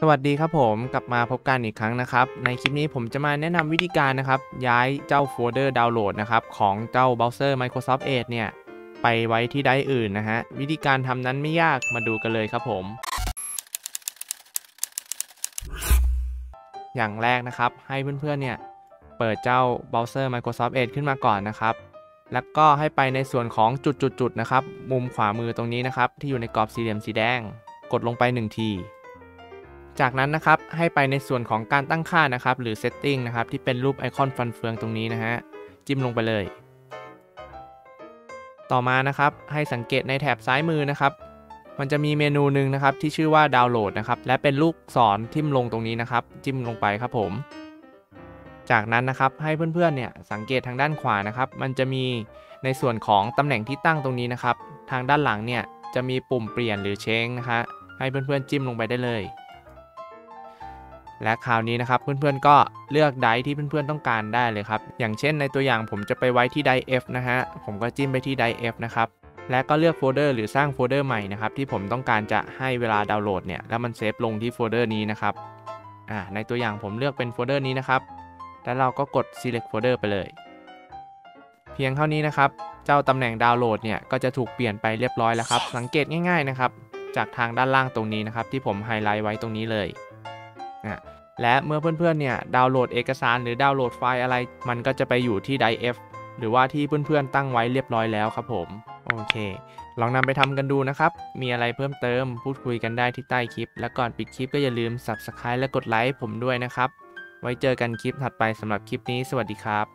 สวัสดีครับผมกลับมาพบกันอีกครั้งนะครับในคลิปนี้ผมจะมาแนะนำวิธีการนะครับย้ายเจ้าโฟลเดอร์ดาวน์โหลดนะครับของเจ้าเบราว์เซอร์ Microsoft Edge เนี่ยไปไว้ที่ไดรฟ์อื่นนะฮะวิธีการทำนั้นไม่ยากมาดูกันเลยครับผมอย่างแรกนะครับให้เพื่อนๆเนี่ยเปิดเจ้าเบราว์เซอร์ Microsoft Edge ขึ้นมาก่อนนะครับแล้วก็ให้ไปในส่วนของจุดๆนะครับมุมขวามือตรงนี้นะครับที่อยู่ในกรอบสี่เหลี่ยมสีแดงกดลงไป1ทีจากนั้นนะครับให้ไปในส่วนของการตั้งค่านะครับหรือ setting นะครับที่เป็นรูปไอคอนฟันเฟืองตรงนี้นะฮะจิ้มลงไปเลยต่อมานะครับให้สังเกตในแถบซ้ายมือนะครับมันจะมีเมนูหนึ่งนะครับที่ชื่อว่าดาวน์โหลดนะครับและเป็นลูกศรทิ่มลงตรงนี้นะครับจิ้มลงไปครับผมจากนั้นนะครับให้เพื่อนๆเนี่ยสังเกตทางด้านขวานะครับมันจะมีในส่วนของตำแหน่งที่ตั้งตรงนี้นะครับทางด้านหลังเนี่ยจะมีปุ่มเปลี่ยนหรือเช้งนะฮะให้เพื่อนๆจิ้มลงไปได้เลยและคราวนี้นะครับเพื่อนๆก็เลือกไดรฟ์ที่เพื่อนๆต้องการได้เลยครับอย่างเช่นในตัวอย่างผมจะไปไว้ที่ไดรฟ์ F นะฮะผมก็จิ้มไปที่ไดรฟ์ F นะครับและก็เลือกโฟลเดอร์หรือสร้างโฟลเดอร์ใหม่นะครับที่ผมต้องการจะให้เวลาดาวน์โหลดเนี่ยแล้วมันเซฟลงที่โฟลเดอร์นี้นะครับในตัวอย่างผมเลือกเป็นโฟลเดอร์นี้นะครับแล้วเราก็กด select folder ไปเลยเพียงเท่านี้นะครับเจ้าตำแหน่งดาวน์โหลดเนี่ยก็จะถูกเปลี่ยนไปเรียบร้อยแล้วครับสังเกตง่ายๆนะครับจากทางด้านล่างตรงนี้นะครับที่ผมไฮไลท์ไว้ตรงนี้เลยและเมื่อเพื่อนๆเนี่ยดาวน์โหลดเอกสารหรือดาวน์โหลดไฟล์อะไรมันก็จะไปอยู่ที่ไดรฟ์ F หรือว่าที่เพื่อนๆตั้งไว้เรียบร้อยแล้วครับผมโอเคลองนำไปทำกันดูนะครับมีอะไรเพิ่มเติมพูดคุยกันได้ที่ใต้คลิปและก่อนปิดคลิปก็อย่าลืม subscribe และกดไลค์ผมด้วยนะครับไว้เจอกันคลิปถัดไปสำหรับคลิปนี้สวัสดีครับ